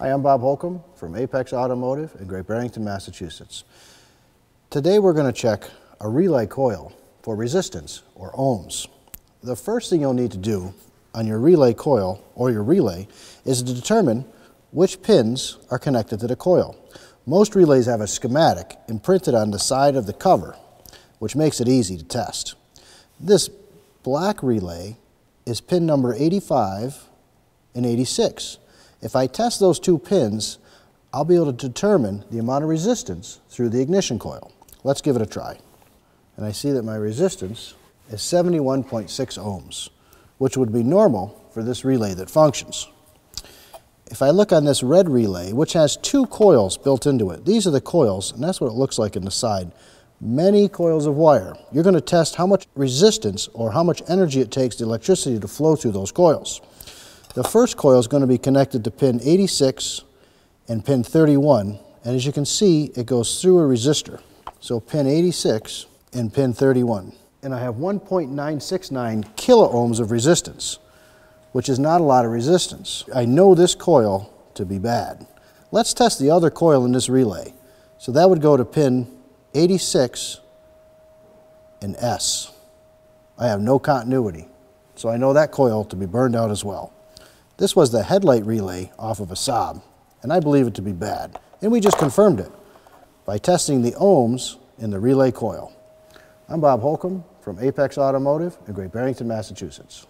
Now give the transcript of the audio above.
Hi, I'm Bob Holcomb from Apex Automotive in Great Barrington, Massachusetts. Today we're going to check a relay coil for resistance, or ohms. The first thing you'll need to do on your relay coil, or your relay, is to determine which pins are connected to the coil. Most relays have a schematic imprinted on the side of the cover, which makes it easy to test. This black relay is pin number 85 and 86. If I test those two pins, I'll be able to determine the amount of resistance through the ignition coil. Let's give it a try. And I see that my resistance is 71.6 ohms, which would be normal for this relay that functions. If I look on this red relay, which has two coils built into it, these are the coils, and that's what it looks like in the side. Many coils of wire. You're going to test how much resistance or how much energy it takes the electricity to flow through those coils. The first coil is going to be connected to pin 86 and pin 31, and as you can see, it goes through a resistor. So pin 86 and pin 31. And I have 1.969 kiloohms of resistance, which is not a lot of resistance. I know this coil to be bad. Let's test the other coil in this relay. So that would go to pin 86 and S. I have no continuity, so I know that coil to be burned out as well. This was the headlight relay off of a Saab, and I believe it to be bad. And we just confirmed it by testing the ohms in the relay coil. I'm Bob Holcomb from Apex Automotive in Great Barrington, Massachusetts.